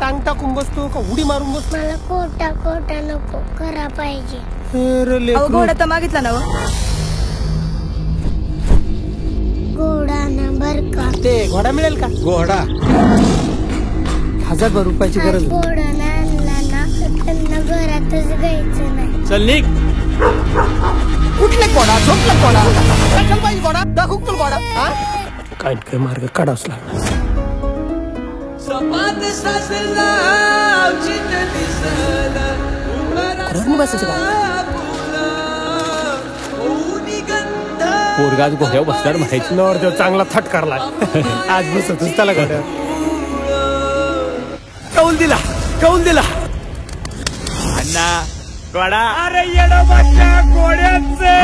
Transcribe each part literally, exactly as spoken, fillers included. टांग टाकून बसतो का उडी मारून बसतो मला कोटा कोटा नको करा पाहिजे अरे लेको घोडा तर मागितला ना घोडा नंबर का ते घोडा मिळेल का घोडा हजार रुपयाची गरज घोडा आणला ना त्यांना घरातच घ्यायचं नाही चल निघ कुठला घोडा झोपला घोडा कसं पाहिजे घोडा दाखवू तुला घोडा हा काय काय मार्ग काढावाच लागला سبات ساسلا وجيت ديسالا عمرنا اوني گندا पोरगाज गोड्या बसणार माहिती नवर देव चांगला थटकारला आज बसतच त्याला गोड्या कौल दिला कौल दिला अण्णा गोडा अरे येडो बच्चा गोड्याचे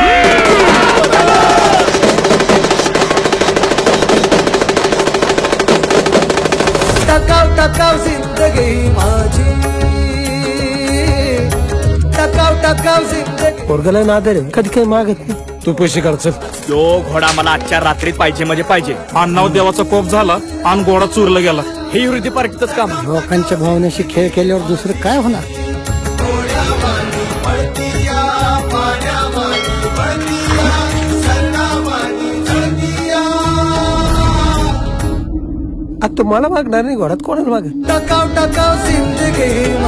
टकाव टकाव जिंदगी माझी टकाव टकाव जिंदगी पोरगाला नादर कधी काही मागत नाही तू पैसे खर्च यो घोडा मला आजच्या रात्रीत पाहिजे म्हणजे पाहिजे अण्णाव देवाचा कोप झाला आणि घोडा चोरला गेला हे युरिदी पार्टीतच काम लोकांच्या भावनेशी खेळ केल्यावर दुसरं काय होणार तुम्हाला मागणार नाही घोडात कोणाला माग टकाव टकाव जिंदगी